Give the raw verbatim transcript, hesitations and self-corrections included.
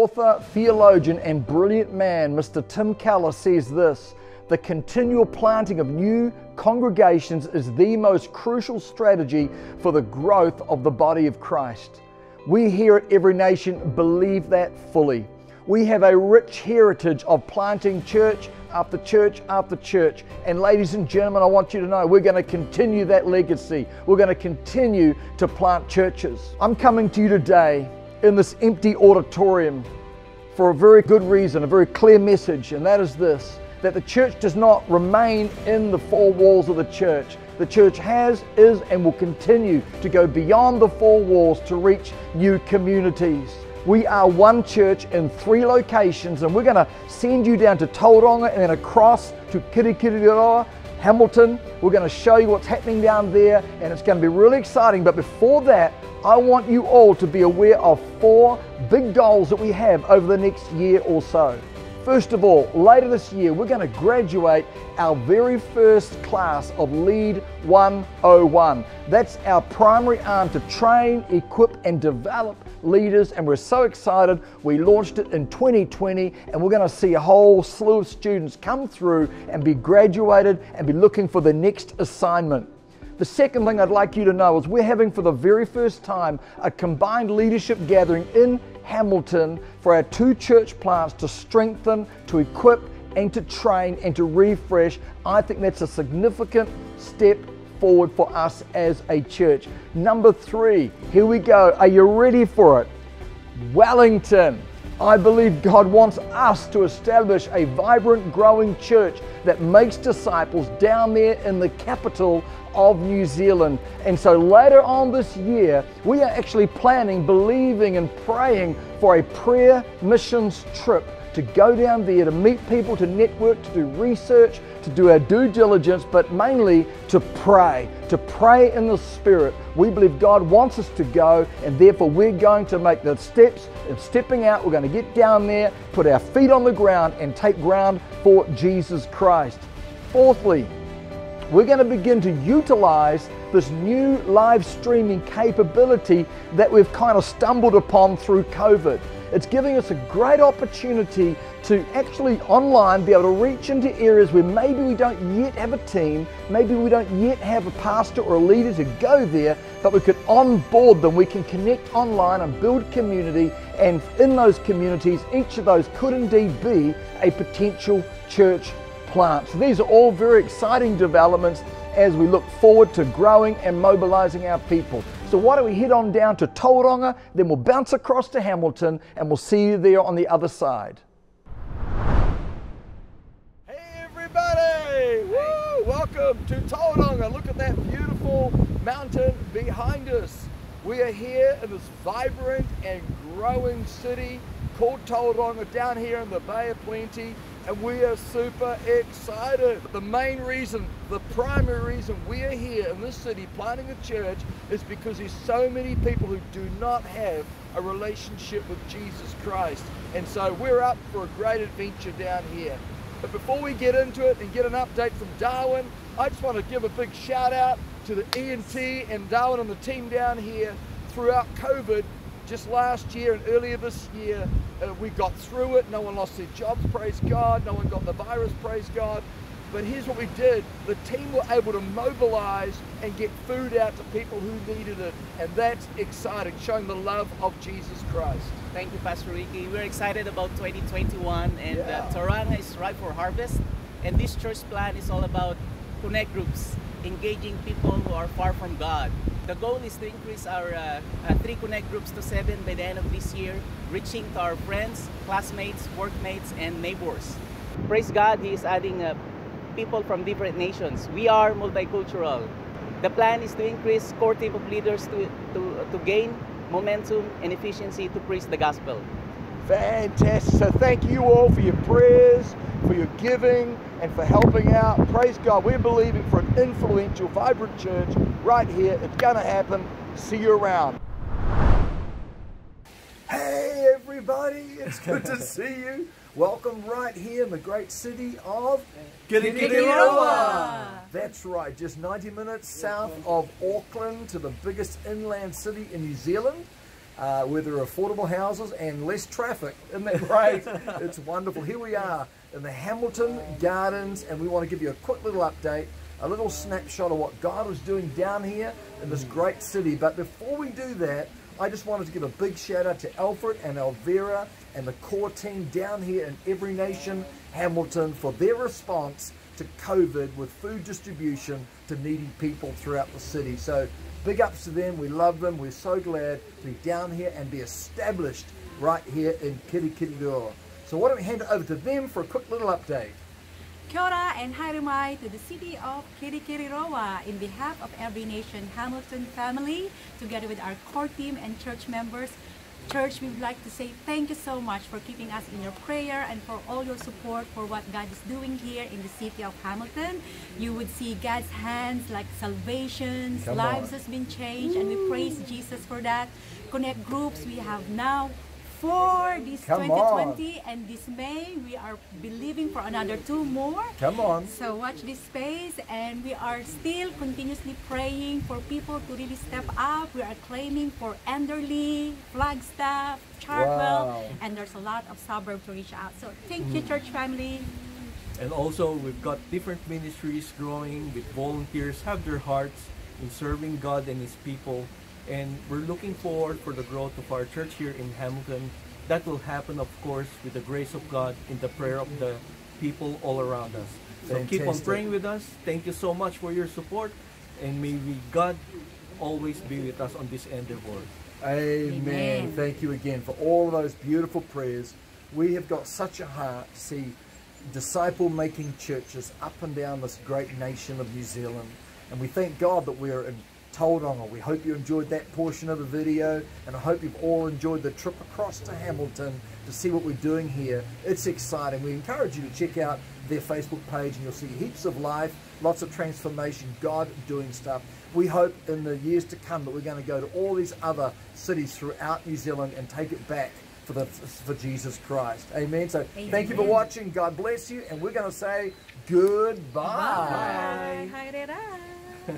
author, theologian, and brilliant man, Mister Tim Keller, says this: the continual planting of new congregations is the most crucial strategy for the growth of the body of Christ. We here at Every Nation believe that fully. We have a rich heritage of planting church after church after church. And ladies and gentlemen, I want you to know we're going to continue that legacy. We're going to continue to plant churches. I'm coming to you today in this empty auditorium for a very good reason, a very clear message, and that is this: that the church does not remain in the four walls of the church. The church has, is, and will continue to go beyond the four walls to reach new communities. We are one church in three locations, and we're going to send you down to Tauranga and then across to Kirikiriroa, Hamilton. We're going to show you what's happening down there, and it's going to be really exciting. But before that, I want you all to be aware of four big goals that we have over the next year or so. First of all, later this year, we're going to graduate our very first class of LEAD one oh one. That's our primary arm to train, equip, and develop leaders, and we're so excited. We launched it in twenty twenty, and we're going to see a whole slew of students come through and be graduated and be looking for the next assignment. The second thing I'd like you to know is we're having for the very first time a combined leadership gathering in Hamilton for our two church plants to strengthen, to equip, and to train and to refresh. I think that's a significant step forward for us as a church. Number three, here we go. Are you ready for it? Wellington. I believe God wants us to establish a vibrant, growing church that makes disciples down there in the capital of New Zealand. And so later on this year, we are actually planning, believing, and praying for a prayer missions trip to go down there to meet people, to network, to do research, to do our due diligence, but mainly to pray, to pray in the Spirit. We believe God wants us to go, and therefore we're going to make the steps of stepping out. We're going to get down there, put our feet on the ground, and take ground for Jesus Christ. Fourthly, we're going to begin to utilize this new live streaming capability that we've kind of stumbled upon through COVID. It's giving us a great opportunity to actually online be able to reach into areas where maybe we don't yet have a team, maybe we don't yet have a pastor or a leader to go there, but we could onboard them. We can connect online and build community, and in those communities, each of those could indeed be a potential church plant. So these are all very exciting developments as we look forward to growing and mobilizing our people. So why don't we head on down to Tauranga, then we'll bounce across to Hamilton, and we'll see you there on the other side. Hey everybody! Woo! Welcome to Tauranga. Look at that beautiful mountain behind us. We are here in this vibrant and growing city called Tauranga, down here in the Bay of Plenty, and we are super excited. The main reason, the primary reason we are here in this city planting a church is because there's so many people who do not have a relationship with Jesus Christ. And so we're up for a great adventure down here. But before we get into it and get an update from Darwin, I just want to give a big shout out to the E and T and Darwin and the team down here. Throughout COVID, just last year and earlier this year, uh, we got through it. No one lost their jobs, praise God. No one got the virus, praise God. But here's what we did. The team were able to mobilize and get food out to people who needed it. And that's exciting, showing the love of Jesus Christ. Thank you, Pastor Ricky. We're excited about twenty twenty-one, and yeah. uh, Tauranga is ripe for harvest. And this church plan is all about connect groups, engaging people who are far from God. The goal is to increase our uh, uh, three connect groups to seven by the end of this year, reaching to our friends, classmates, workmates, and neighbors. Praise God, He is adding uh, people from different nations. We are multicultural. The plan is to increase core team of leaders to, to, to gain momentum and efficiency to preach the gospel. Fantastic. So thank you all for your prayers, for your giving, and for helping out. Praise God. We're believing for an influential, vibrant church right here. It's going to happen. See you around. Hey everybody, it's good to see you. Welcome right here in the great city of Kirikiriroa. That's right, just ninety minutes south of Auckland, to the biggest inland city in New Zealand. uh, where there are affordable houses and less traffic. Isn't that great? It's wonderful. Here we are in the Hamilton Gardens, and we want to give you a quick little update, a little snapshot of what God is doing down here in this great city. But before we do that, I just wanted to give a big shout out to Alfred and Alvera and the core team down here in Every Nation Hamilton for their response to COVID with food distribution to needy people throughout the city. So big ups to them. We love them. We're so glad to be down here and be established right here in Kirikiriroa. So why don't we hand it over to them for a quick little update. Kia ora and haere mai to the city of Kirikiriroa in behalf of Every Nation Hamilton family, together with our core team and church members. Church, we would like to say thank you so much for keeping us in your prayer and for all your support for what God is doing here in the city of Hamilton. You would see God's hands, like salvations, Come lives on. has been changed, Woo. and we praise Jesus for that. Connect groups, we have now four this Come twenty twenty, on. and this May we are believing for another two more. Come on. So watch this space, and we are still continuously praying for people to really step up. We are claiming for Enderley, Flagstaff, Charwell, wow. and there's a lot of suburbs to reach out. So thank mm. you, church family. And also we've got different ministries growing with volunteers have their hearts in serving God and His people. And we're looking forward for the growth of our church here in Hamilton. That will happen, of course, with the grace of God and the prayer of the people all around us. So Fantastic. keep on praying with us. Thank you so much for your support. And may we, God, always be with us on this endeavor. Amen. Amen. Thank you again for all of those beautiful prayers. We have got such a heart to see disciple-making churches up and down this great nation of New Zealand. And we thank God that we are in Tauranga. We hope you enjoyed that portion of the video, and I hope you've all enjoyed the trip across to Hamilton to see what we're doing here. It's exciting. We encourage you to check out their Facebook page, and you'll see heaps of life, lots of transformation, God doing stuff. We hope in the years to come that we're going to go to all these other cities throughout New Zealand and take it back for, the, for Jesus Christ. Amen. So Amen. thank you for watching. God bless you, and we're going to say goodbye. Bye.